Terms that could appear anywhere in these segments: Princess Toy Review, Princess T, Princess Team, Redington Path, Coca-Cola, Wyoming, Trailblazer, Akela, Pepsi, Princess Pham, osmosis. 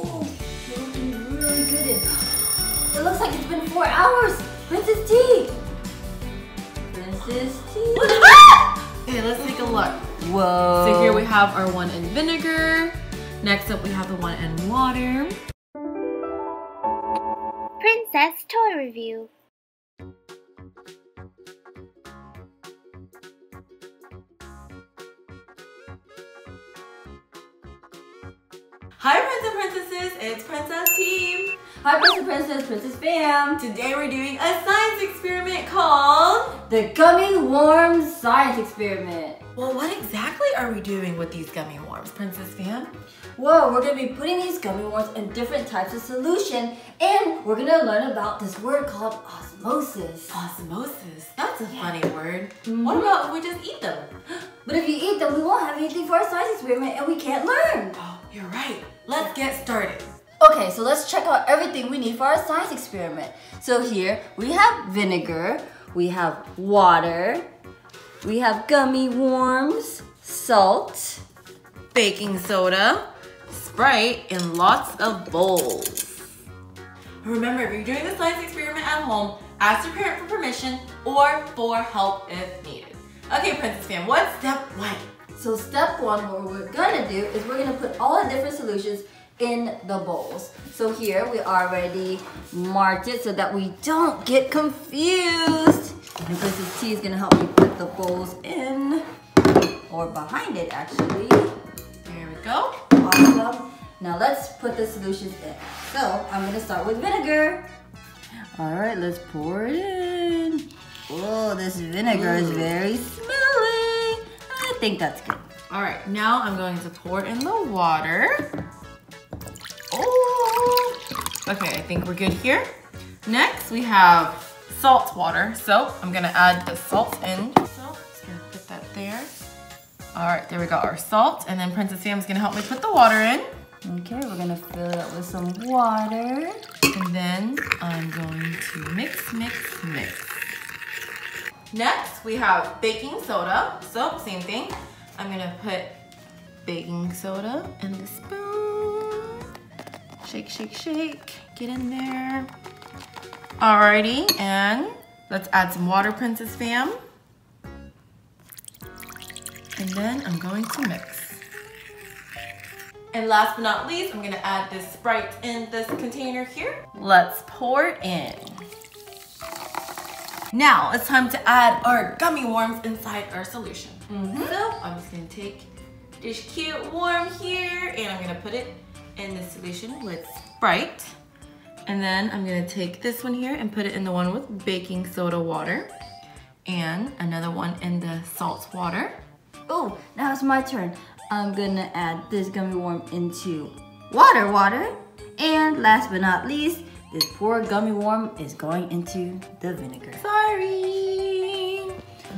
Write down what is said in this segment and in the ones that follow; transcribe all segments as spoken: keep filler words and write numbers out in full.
Oh, you're looking really good in. It looks like it's been four hours. Princess T. Princess T. Okay, let's take a look. Whoa. So here we have our one in vinegar. Next up, we have the one in water. Princess Toy Review. Hi Prince and Princesses, it's Princess Team! Hi Prince and Princess, Princess Pham! Today we're doing a science experiment called the Gummy Worms Science Experiment. Well, what exactly are we doing with these gummy worms, Princess Pham? Well, we're going to be putting these gummy worms in different types of solution, and we're going to learn about this word called osmosis. Osmosis? That's a yeah. funny word. Mm-hmm. What about if we just eat them? But if you eat them, we won't have anything for our science experiment and we can't learn! Oh, you're right. Let's get started. Okay, so let's check out everything we need for our science experiment. So here, we have vinegar, we have water, we have gummy worms, salt, baking soda, Sprite, and lots of bowls. Remember, if you're doing the science experiment at home, ask your parent for permission or for help if needed. Okay, Princess Pham, what's step one? So step one, what we're gonna do is we're gonna put all the different solutions in the bowls. So here we already marked it so that we don't get confused. And Princess T is gonna help me put the bowls in, or behind it actually. There we go. Awesome. Now let's put the solutions in. So I'm gonna start with vinegar. All right, let's pour it in. Whoa, this vinegar Ooh. is very smelly. I think that's good. All right, now I'm going to pour in the water. Oh, okay, I think we're good here. Next, we have salt water. So I'm gonna add the salt in. So just gonna put that there. All right, there we got our salt. And then Princess Pham is gonna help me put the water in. Okay, we're gonna fill it up with some water. And then I'm going to mix, mix, mix. Next, we have baking soda. So same thing. I'm gonna put baking soda in the spoon. Shake, shake, shake. Get in there. Alrighty, and let's add some water, Princess Pham. And then I'm going to mix. And last but not least, I'm gonna add this Sprite in this container here. Let's pour it in. Now it's time to add our gummy worms inside our solution. Mm-hmm. So I'm just gonna take this cute worm here and I'm gonna put it in the solution with Sprite. And then I'm gonna take this one here and put it in the one with baking soda water. And another one in the salt water. Oh, now it's my turn. I'm gonna add this gummy worm into water water. And last but not least, this poor gummy worm is going into the vinegar. Sorry!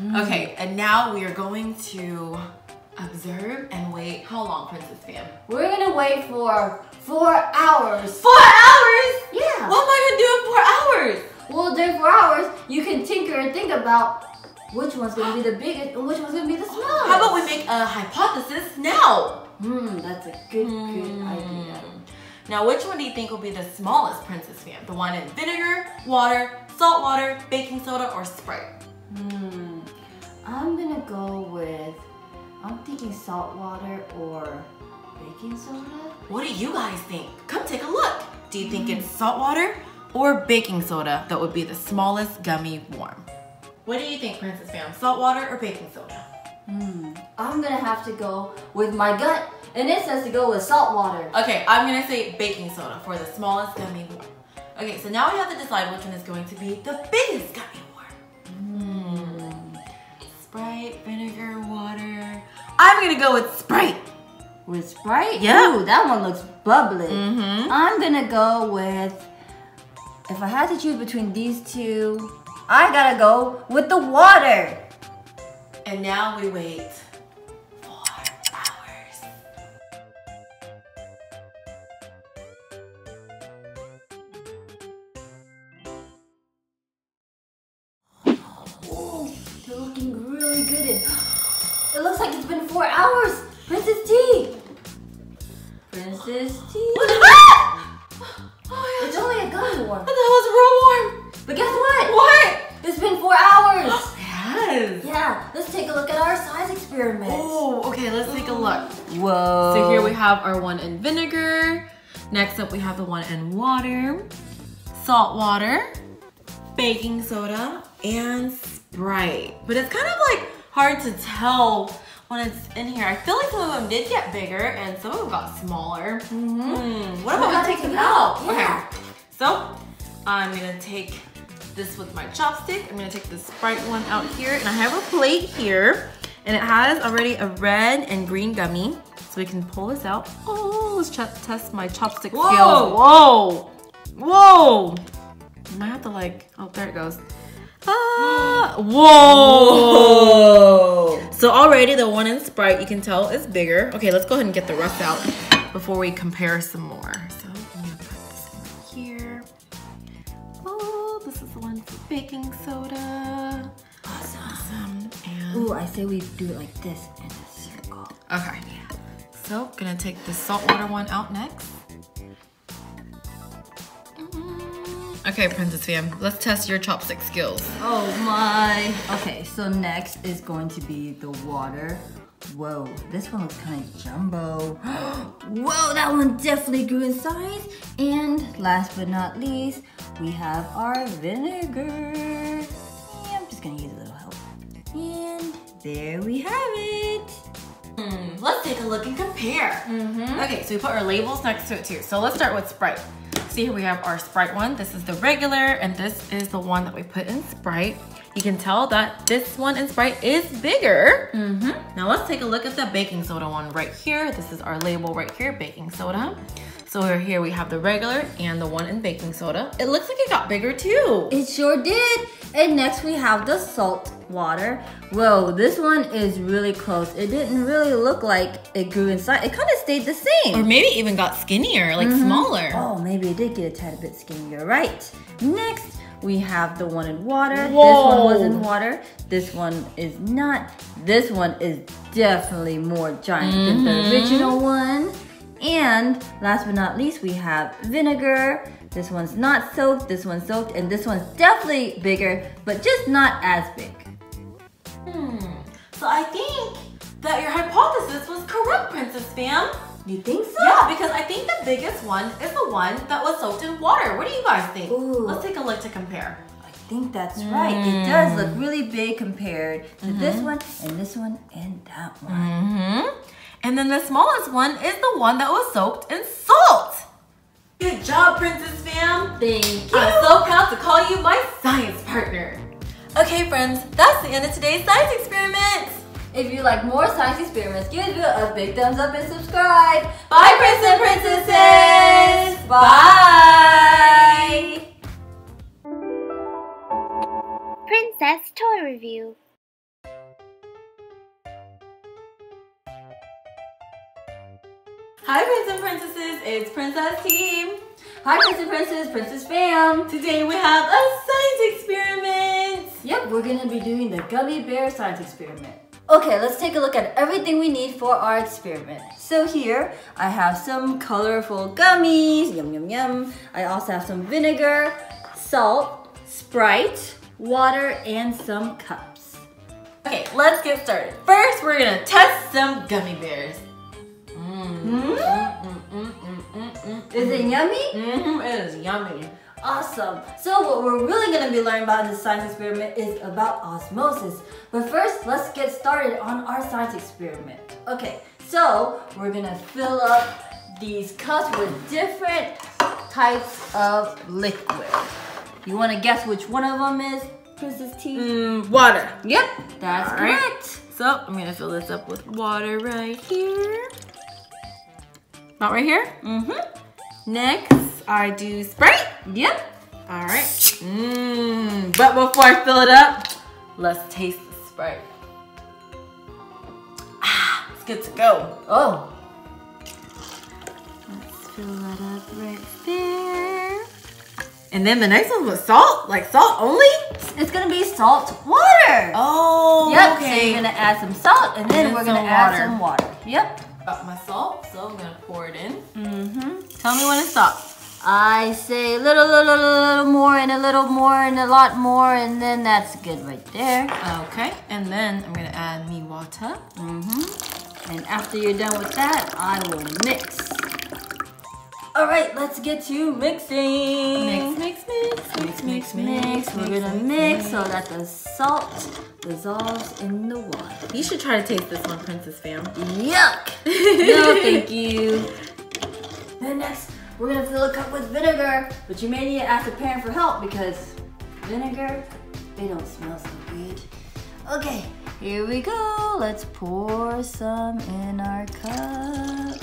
Mm. Okay, and now we are going to observe and wait. How long, Princess Pham? We're gonna wait for four hours. Four hours? Yeah. What am I gonna do in four hours? Well, during four hours, you can tinker and think about which one's gonna be the biggest and which one's gonna be the smallest. How about we make a hypothesis now? Hmm, that's a good, mm. good idea. Now, which one do you think will be the smallest, Princess Pham? The one in vinegar, water, salt water, baking soda, or Sprite? Hmm, I'm gonna go with, I'm thinking salt water or baking soda. What do you guys think? Come take a look. Do you think mm. it's salt water or baking soda that would be the smallest gummy worm? What do you think, Princess Pham? Salt water or baking soda? Hmm, I'm gonna have to go with my gut. And it says to go with salt water. Okay, I'm gonna say baking soda for the smallest gummy worm. Okay, so now we have to decide which one is going to be the biggest gummy worm. Mm. Sprite, vinegar, water. I'm gonna go with Sprite. With Sprite? Yeah. Ooh, that one looks bubbly. Mm-hmm. I'm gonna go with, if I had to choose between these two, I gotta go with the water. And now we wait. It looks like it's been four hours. Princess T. Princess Team. What the oh, it's only a gun war. What the hell is a real war? But guess what? What? It's been four hours. It has. Yeah. Let's take a look at our size experiments. Oh, okay. Let's take a look. Whoa. So here we have our one in vinegar. Next up, we have the one in water, salt water, baking soda, and Sprite. But it's kind of like hard to tell when it's in here. I feel like some of them did get bigger and some of them got smaller. Mm-hmm. Mm. What about we take them out? out? Yeah. Okay. So I'm gonna take this with my chopstick. I'm gonna take the Sprite one out here, and I have a plate here, and it has already a red and green gummy. So we can pull this out. Oh, let's test my chopstick skills. Whoa! Whoa! Whoa! I might have to like. Oh, there it goes. Ah! Whoa! Whoa! So already the one in Sprite, you can tell, is bigger. Okay, let's go ahead and get the rest out before we compare some more. So I'm gonna put this in here. Oh, this is the one for baking soda. Awesome. Awesome. And ooh, I say we do it like this in a circle. Okay. Yeah. So, gonna take the saltwater one out next. Mm-hmm. Okay, Princess Pham, let's test your chopstick skills. Oh my. Okay, so next is going to be the water. Whoa, this one looks kind of jumbo. Whoa, that one definitely grew in size. And last but not least, we have our vinegar. Yeah, I'm just gonna use a little help. And there we have it. Mm, let's take a look and compare. Mm-hmm. Okay, so we put our labels next to it too. So let's start with Sprite. See, here we have our Sprite one. This is the regular, and this is the one that we put in Sprite. You can tell that this one in Sprite is bigger. Mm-hmm. Now let's take a look at the baking soda one right here. This is our label right here, baking soda. So here we have the regular and the one in baking soda. It looks like it got bigger too. It sure did. And next we have the salt water. Whoa, this one is really close. It didn't really look like it grew inside. It kind of stayed the same. Or maybe even got skinnier, like mm-hmm. smaller. Oh, maybe it did get a tad bit skinnier, right? Next, we have the one in water. Whoa. This one was in water. This one is not. This one is definitely more giant mm-hmm. than the original one. And last but not least, we have vinegar. This one's not soaked, this one's soaked, and this one's definitely bigger, but just not as big. Hmm, so I think that your hypothesis was correct, Princess Pham. You think so? Yeah, because I think the biggest one is the one that was soaked in water. What do you guys think? Ooh. Let's take a look to compare. I think that's mm. right. It does look really big compared to mm-hmm. this one, and this one, and that one. Mm-hmm. And then the smallest one is the one that was soaked in salt. Good job, Princess Pham. Thank you. I'm so proud to call you my science partner. Okay, friends, that's the end of today's science experiment. If you like more science experiments, give it a big thumbs up and subscribe. Bye, princes and princesses. Bye. Princess Toy Review. Hi, princes and princesses, it's Princess Team. Hi, princes and princesses, Princess Pham. Today we have a science experiment. Yep, we're gonna be doing the gummy bear science experiment. Okay, let's take a look at everything we need for our experiment. So here, I have some colorful gummies, yum yum yum. I also have some vinegar, salt, Sprite, water, and some cups. Okay, let's get started. First, we're gonna test some gummy bears. Mm. Mm, mm, mm, mm, mm, mm. Is it yummy? Mm-hmm, it is yummy. Awesome. So what we're really going to be learning about in this science experiment is about osmosis. But first, let's get started on our science experiment. Okay, so we're going to fill up these cups with different types of liquid. You want to guess which one of them is, Princess T? Mm, water. Yep, that's correct. Right. So I'm going to fill this up with water right here. About right here? Mm-hmm. Next, I do Sprite. Yep. All right. Mmm. But before I fill it up, let's taste the Sprite. Ah, it's good to go. Oh. Let's fill that up right there. And then the next one was salt? Like salt only? It's gonna be salt water. Oh, yep. Okay. So you're gonna add some salt, and then and we're gonna add some water. Yep. about myself, so I'm gonna pour it in. Mm-hmm. Tell me when to stop. I say little, little, little more, and a little more, and a lot more, and then that's good right there. Okay, and then I'm gonna add me water. Mm-hmm. And after you're done with that, I will mix. All right, let's get to mixing. Mix, mix, mix, mix, mix, mix. mix. We're gonna mix, mix so that the salt dissolves in the water. You should try to taste this one, Princess Pham. Yuck! No, thank you. Then next, we're gonna fill a cup with vinegar, but you may need to ask a parent for help because vinegar, they don't smell so good. Okay, here we go. Let's pour some in our cup.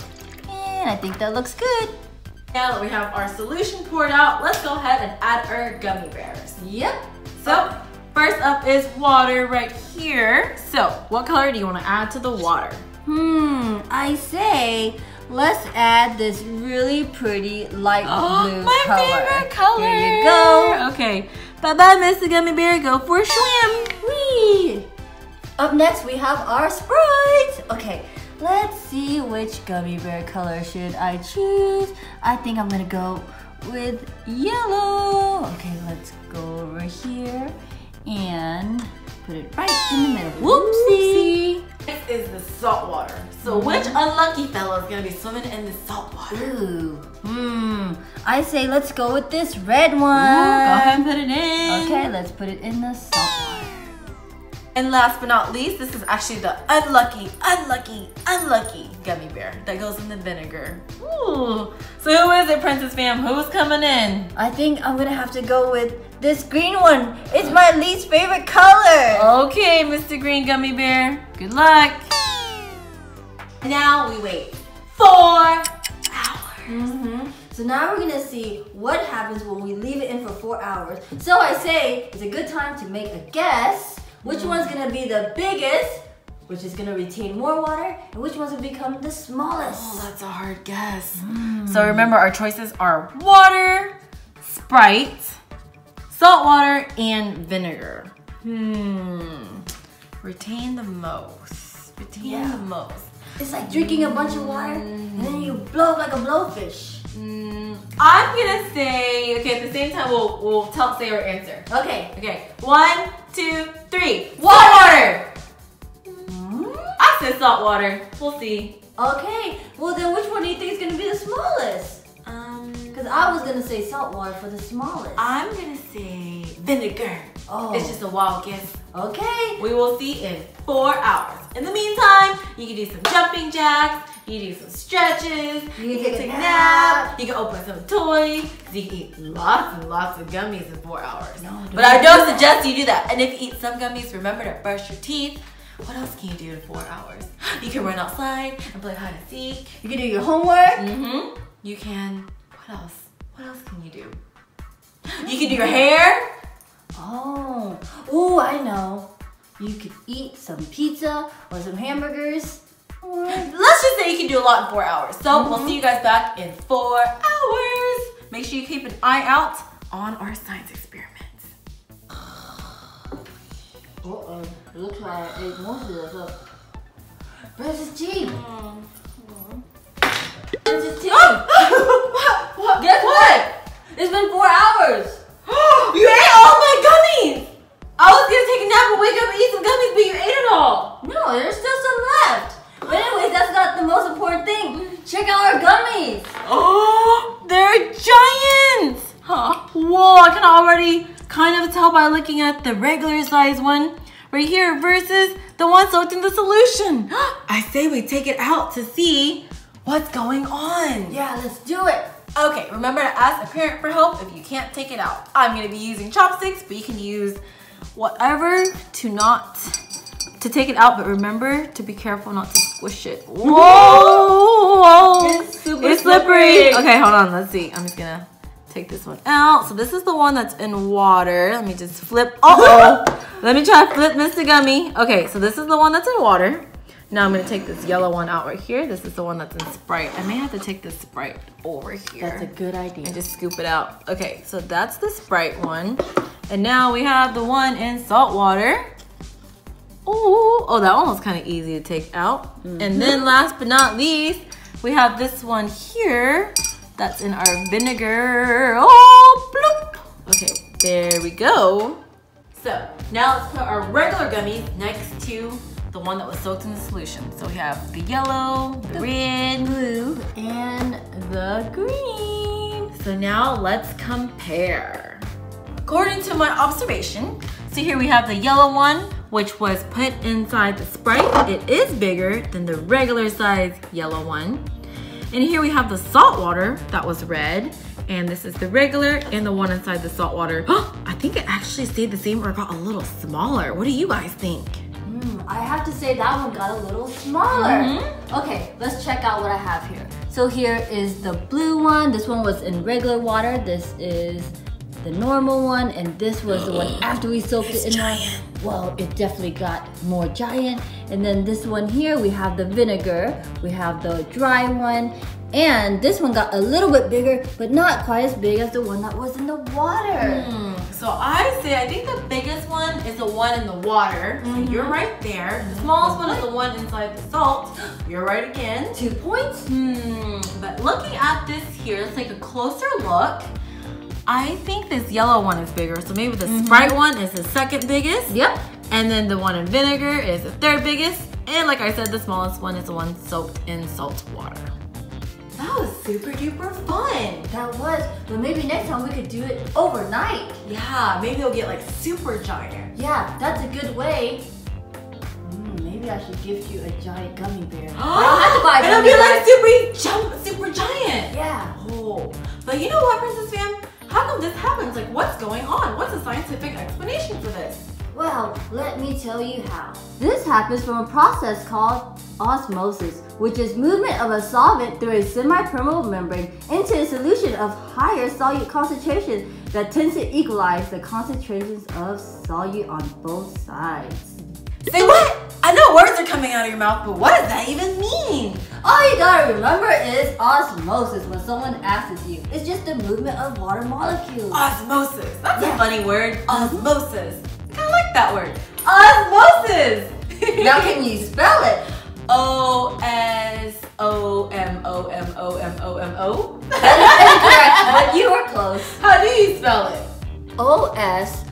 And I think that looks good. Now that we have our solution poured out, let's go ahead and add our gummy bears. Yep. So first up is water right here. So what color do you wanna add to the water? Hmm, I say, let's add this really pretty light oh, blue my color. My favorite color! Here you go. Okay. Bye-bye, Mister Gummy Bear. Go for a swim. Whee! Up next, we have our Sprite. Okay, let's see which Gummy Bear color should I choose. I think I'm gonna go with yellow. Okay, let's go over here and put it right in the middle. Whoopsie! Whoopsie. This is the salt water. So which unlucky fellow is gonna be swimming in the salt water? Ooh. Hmm. I say let's go with this red one. Ooh, go ahead and put it in. Okay, let's put it in the salt water. And last but not least, this is actually the unlucky, unlucky, unlucky gummy bear that goes in the vinegar. Ooh. So who is it, Princess Pham? Who's coming in? I think I'm gonna have to go with this green one. It's my least favorite color. Okay, Mister Green Gummy Bear. Good luck. Now we wait four hours. Mm-hmm. So now we're gonna see what happens when we leave it in for four hours. So I say it's a good time to make a guess. Which one's gonna be the biggest, which is gonna retain more water, and which one's gonna become the smallest? Oh, that's a hard guess. Mm. So remember, our choices are water, Sprite, salt water, and vinegar. Hmm. Retain the most. Retain yeah. the most. It's like drinking a bunch of water, and then you blow up like a blowfish. Mm, I'm gonna say, okay, at the same time, we'll, we'll tell, say our answer. Okay. Okay, one, two, three. Water! Mm-hmm. I said salt water. We'll see. Okay, well then which one do you think is gonna be the smallest? Um, Because I was gonna say salt water for the smallest. I'm gonna say vinegar. Oh. It's just a wild guess. Okay. We will see in four hours. In the meantime, you can do some jumping jacks, you can do some stretches, you, you can take a nap, you can open some toys, you can eat lots and lots of gummies in four hours. No, don't but I don't suggest you do that. And if you eat some gummies, remember to brush your teeth. What else can you do in four hours? You can run outside and play hide and seek. You can do your homework. Mm-hmm. You can, what else? What else can you do? You can do your hair. Oh, ooh, I know. You could eat some pizza or some hamburgers. Or let's just say you can do a lot in four hours. So mm-hmm. we'll see you guys back in four hours. Make sure you keep an eye out on our science experiments. Uh-oh, it looks like I ate most of this up. Princess Team. Princess Team. What? What? Guess what? It's been four hours. You ate all my gummies! I was gonna take a nap and wake up and eat some gummies, but you ate it all! No, there's still some left! But anyways, that's not the most important thing! Check out our gummies! Oh, they're giants! Huh. Whoa, I can already kind of tell by looking at the regular size one right here versus the one soaked in the solution! I say we take it out to see what's going on! Yeah, let's do it! Okay, remember to ask a parent for help if you can't take it out. I'm gonna be using chopsticks, but you can use whatever to not, to take it out, but remember to be careful not to squish it. Whoa! It's super it's slippery. slippery. Okay, hold on, let's see. I'm just gonna take this one out. So this is the one that's in water. Let me just flip, uh-oh. Let me try to flip Mister Gummy. Okay, so this is the one that's in water. Now I'm gonna take this yellow one out right here. This is the one that's in Sprite. I may have to take this Sprite over here. That's a good idea. And just scoop it out. Okay, so that's the Sprite one. And now we have the one in salt water. Oh, oh, that one was kind of easy to take out. Mm-hmm. And then last but not least, we have this one here that's in our vinegar. Oh, bloop. Okay, there we go. So now let's put our regular gummies next to the one that was soaked in the solution. So we have the yellow, the red, blue, and the green. So now let's compare. According to my observation, so here we have the yellow one, which was put inside the Sprite. It is bigger than the regular size yellow one. And here we have the salt water that was red. And this is the regular and the one inside the salt water. I think it actually stayed the same or got a little smaller. What do you guys think? Mm, I have to say that one got a little smaller. Mm-hmm. Okay, let's check out what I have here. So here is the blue one. This one was in regular water. This is the normal one. And this was the one after we soaked it's it in giant. Well, it definitely got more giant. And then this one here, we have the vinegar, we have the dry one, and this one got a little bit bigger, but not quite as big as the one that was in the water. Mm. So I say, I think the biggest one is the one in the water. Mm-hmm. So you're right there. The smallest one is the one inside the salt. You're right again. Two points. Hmm. But looking at this here, let's take a closer look. I think this yellow one is bigger, so maybe the mm-hmm. Sprite one is the second biggest. Yep. And then the one in vinegar is the third biggest. And like I said, the smallest one is the one soaked in salt water. That was super duper fun. That was, but maybe next time we could do it overnight. Yeah, maybe it'll get like super giant. Yeah, that's a good way. Mm, maybe I should gift you a giant gummy bear. I don't have to buy a gummy bear. It'll be like super, super giant. Yeah. Oh, but you know what, Princess Pham? How come this happens? Like, what's going on? What's the scientific explanation for this? Well, let me tell you how. This happens from a process called osmosis, which is movement of a solvent through a semi-permeable membrane into a solution of higher solute concentrations that tends to equalize the concentrations of solute on both sides. Say what? I know words are coming out of your mouth, but what does that even mean? All you gotta remember is osmosis when someone asks you. It's just the movement of water molecules. Osmosis. That's yeah. a funny word. Osmosis. Mm-hmm. I kinda like that word. Osmosis! Now can you spell it? O S O M O M O M O M O? That is incorrect, but you were close. How do you spell it? O S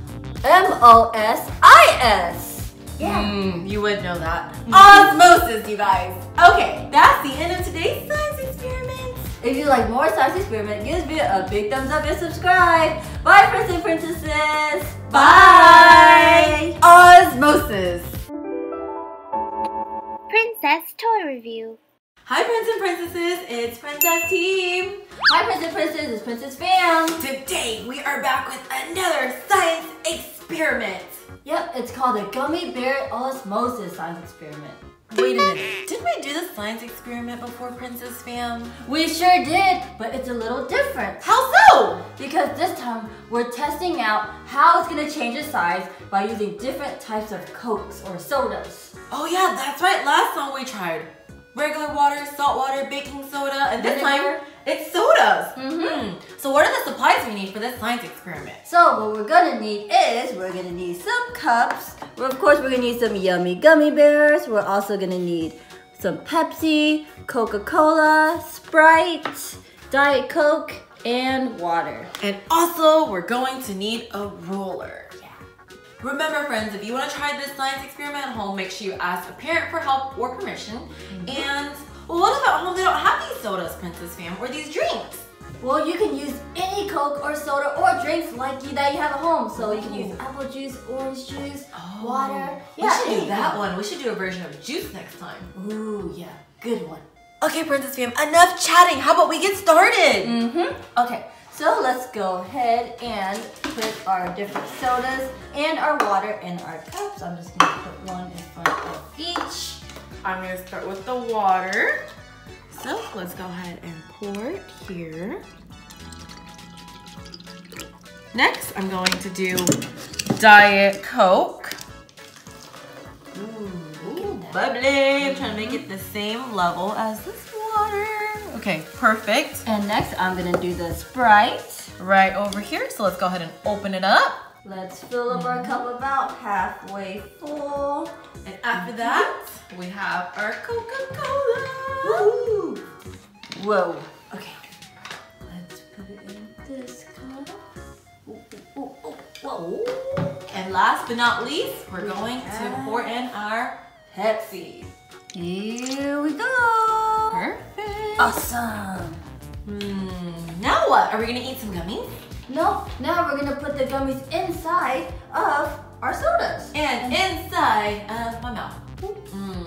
M O S I S. Yeah. Mm, you would know that. Osmosis, you guys. Okay, that's the end of today's science experiment. If you like more science experiments, give this video a big thumbs up and subscribe. Bye, princes and princesses. Bye. Bye. Osmosis. Princess Toy Review. Hi, princes and princesses. It's Princess Team. Hi, princes and princesses. It's Princess Pham. Today, we are back with another science experiment. Yep, it's called the Gummy Bear Osmosis Science Experiment. Wait a minute, didn't we do this science experiment before, Princess Pham? We sure did, but it's a little different. How so? Because this time, we're testing out how it's gonna change its size by using different types of Cokes or sodas. Oh yeah, that's right, last time we tried regular water, salt water, baking soda, and this time, it's sodas. Mm-hmm. So what are the supplies we need for this science experiment? So what we're gonna need is, we're gonna need some cups. Well, of course, we're gonna need some yummy gummy bears. We're also gonna need some Pepsi, Coca-Cola, Sprite, Diet Coke, and water. And also, we're going to need a roller. Yeah. Remember, friends, if you wanna try this science experiment at home, make sure you ask a parent for help or permission. Mm-hmm. And well, what if at home they don't have these sodas, Princess Pham, or these drinks? Well, you can use any Coke or soda or drinks like you, that you have at home. So you can use apple juice, orange juice, oh, water. Yeah, we should do that one. We should do a version of juice next time. Ooh, yeah. Good one. Okay, Princess Pham, enough chatting. How about we get started? Mm-hmm. Okay, so let's go ahead and put our different sodas and our water in our cups. I'm just going to put one in front of each. I'm going to start with the water. So let's go ahead and pour it here. Next, I'm going to do Diet Coke. Ooh, ooh bubbly. Mm-hmm. I'm trying to make it the same level as this water. Okay, perfect. And next, I'm going to do the Sprite right over here. So let's go ahead and open it up. Let's fill up our cup about halfway full. And after that, we have our Coca-Cola. Whoa. Okay. Let's put it in this cup. Ooh, ooh, ooh, whoa. And last but not least, we're going to pour in our Pepsi. Here we go. Perfect. Awesome. Mm, now what? Are we gonna eat some gummies? No, now we're gonna put the gummies inside of our sodas. And inside of my mouth. Mm.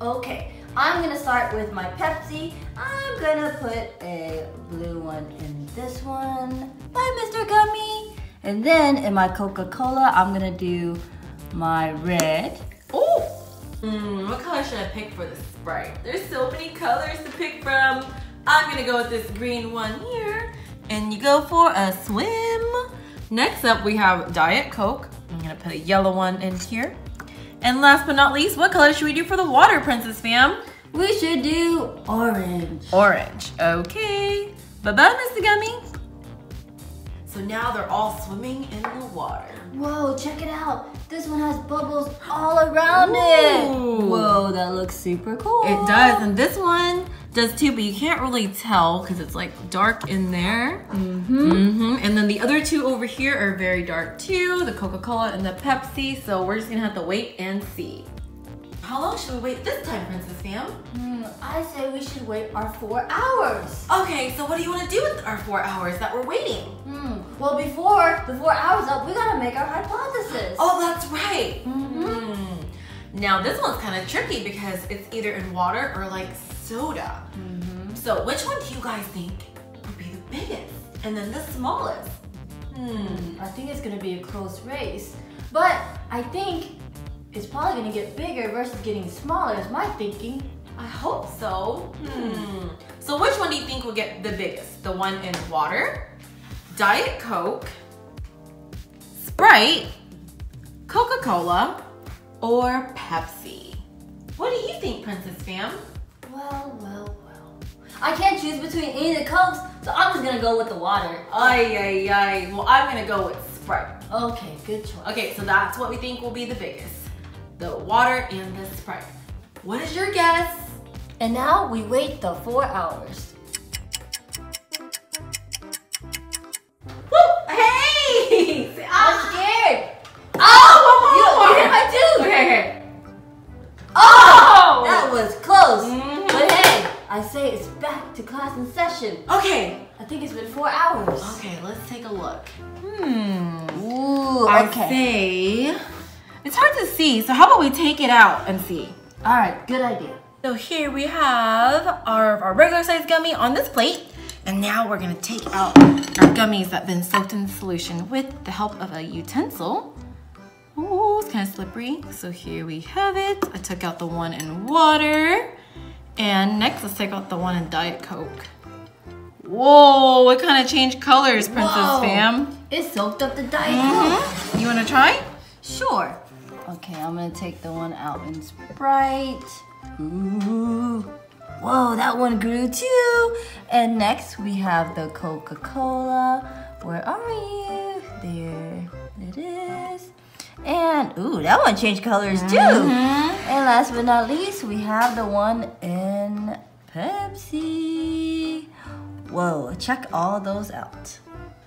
Okay, I'm gonna start with my Pepsi. I'm gonna put a blue one in this one. Bye, Mister Gummy. And then in my Coca-Cola, I'm gonna do my red. Oh! Mm, what color should I pick for the Sprite? There's so many colors to pick from. I'm gonna go with this green one here. And you go for a swim. Next up, we have Diet Coke. I'm gonna put a yellow one in here. And last but not least, what color should we do for the water, Princess Pham? We should do orange. Orange, okay. Bye-bye, Mister Gummy. So now they're all swimming in the water. Whoa, check it out. This one has bubbles all around Ooh. It. Whoa, that looks super cool. It does, and this one does too, but you can't really tell because it's like dark in there. Mm-hmm. Mm-hmm. And then the other two over here are very dark too, the Coca-Cola and the Pepsi, so we're just gonna have to wait and see. How long should we wait this time, Princess Pham? Mm, I say we should wait our four hours. Okay, so what do you want to do with our four hours that we're waiting? Mm, well, before the four hours up, we gotta make our hypothesis. Oh, that's right. Mm-hmm. Mm. Now this one's kind of tricky because it's either in water or like soda. Mm-hmm. So which one do you guys think would be the biggest and then the smallest? Mm, I think it's gonna be a close race, but I think it's probably gonna get bigger versus getting smaller is my thinking. I hope so. Hmm. So which one do you think will get the biggest? The one in water, Diet Coke, Sprite, Coca-Cola, or Pepsi? What do you think, Princess Pham? Well, well, well. I can't choose between any of the Cokes, so I'm just gonna go with the water. Ay, ay, ay. Well, I'm gonna go with Sprite. Okay, good choice. Okay, so that's what we think will be the biggest. The water and the Sprite. What is your guess? And now we wait the four hours. Woo! Hey! I'm scared. Oh! Oh, you hit my tooth. Okay. Oh! That was close. Mm-hmm. But hey, I say it's back to class in session. Okay. I think it's been four hours. Okay, let's take a look. Hmm. Ooh. Okay. I say it's hard to see, so how about we take it out and see? All right, good idea. So here we have our, our regular size gummy on this plate. And now we're gonna take out our gummies that have been soaked in solution with the help of a utensil. Ooh, it's kind of slippery. So here we have it. I took out the one in water. And next, let's take out the one in Diet Coke. Whoa, it kind of changed colors, Princess Whoa. Pham. It soaked up the Diet mm-hmm. Coke. You wanna try? Sure. Okay, I'm gonna take the one out in Sprite. Ooh. Whoa, that one grew too. And next we have the Coca-Cola. Where are you? There it is. And ooh, that one changed colors too. Mm-hmm. And last but not least, we have the one in Pepsi. Whoa, check all those out.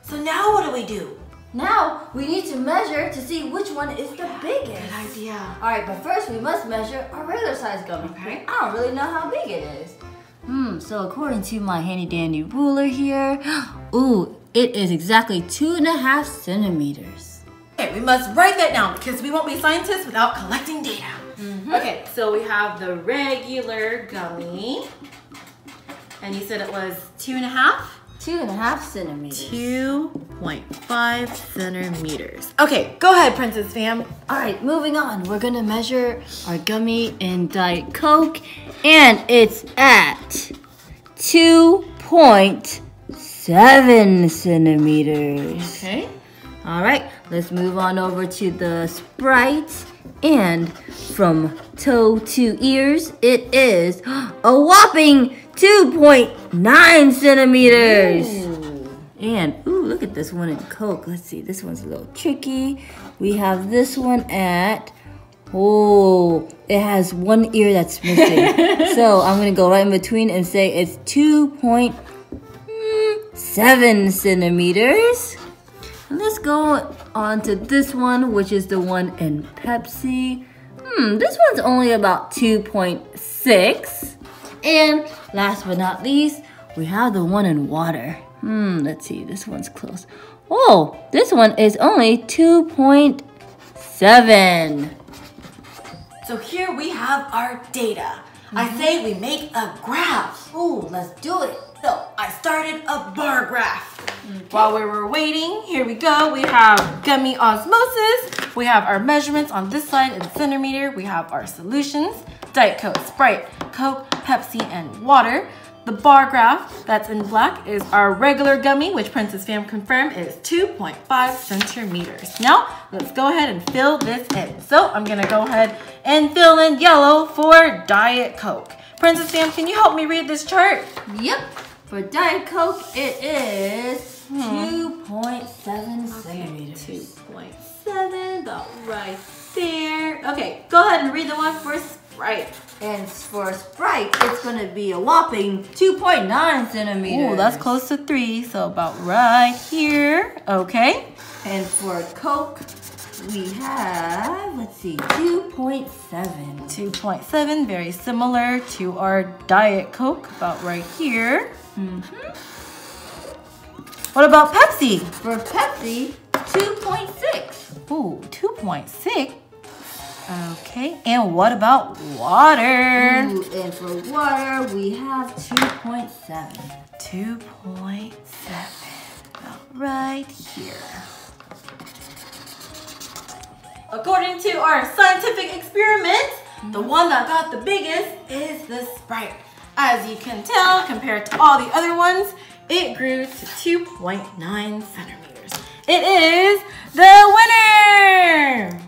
So now what do we do? Now, we need to measure to see which one is the biggest. Good idea. All right, but first we must measure our regular size gummy. Okay. I don't really know how big it is. Hmm, so according to my handy dandy ruler here, ooh, it is exactly two and a half centimeters. Okay, we must write that down because we won't be scientists without collecting data. Mm-hmm. Okay, so we have the regular gummy. And you said it was two and a half? Two and a half centimeters. two point five centimeters. Okay, go ahead, Princess Pham. All right, moving on. We're gonna measure our gummy in Diet Coke, and it's at two point seven centimeters. Okay. All right, let's move on over to the Sprite, and from toe to ears, it is a whopping two point nine centimeters. Ooh. And, ooh, look at this one in Coke. Let's see, this one's a little tricky. We have this one at, oh, it has one ear that's missing. So I'm gonna go right in between and say it's two point seven centimeters. And let's go on to this one, which is the one in Pepsi. Hmm, this one's only about two point six. And last but not least, we have the one in water. Hmm, let's see, this one's close. Oh, this one is only two point seven. So here we have our data. Mm-hmm. I say we make a graph. Ooh, let's do it. So I started a bar graph. Okay. While we were waiting, here we go. We have gummy osmosis. We have our measurements on this side in centimeter. We have our solutions, Diet Coke, Sprite, Coke, Pepsi, and water. The bar graph that's in black is our regular gummy, which Princess Pham confirmed is two point five centimeters. Now, let's go ahead and fill this in. So I'm gonna go ahead and fill in yellow for Diet Coke. Princess Pham, can you help me read this chart? Yep, for Diet Coke, it is hmm. two point seven centimeters. two point seven, about right there. Okay, go ahead and read the one for Sprite. And for Sprite, it's gonna be a whopping two point nine centimeters. Ooh, that's close to three, so about right here. Okay. And for Coke, we have, let's see, two point seven. two point seven, very similar to our Diet Coke, about right here. Mm-hmm. What about Pepsi? For Pepsi, two point six. Ooh, two point six? Okay, and what about water? Ooh, and for water, we have two point seven. two point seven, about right here. According to our scientific experiments, the one that got the biggest is the Sprite. As you can tell, compared to all the other ones, it grew to two point nine centimeters. It is the winner!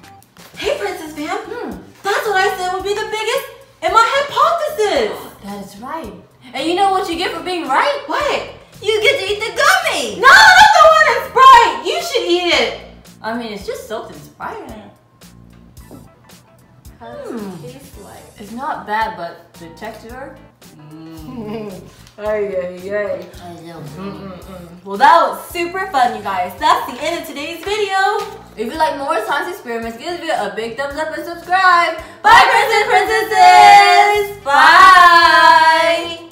Hey, Princess Pham, hmm. that's what I said would be the biggest in my hypothesis. Oh, that is right. And you know what you get for being right? What? You get to eat the gummy. No, not the one in Sprite. You should eat it. I mean, it's just soaked in Sprite. How does hmm. it taste like? It's not bad, but the texture? Mmm. Ay, ay, ay. Well, that was super fun, you guys. That's the end of today's video. If you like more science experiments, give this video a big thumbs up and subscribe. Bye, Bye. Princess Princesses! Bye! Bye.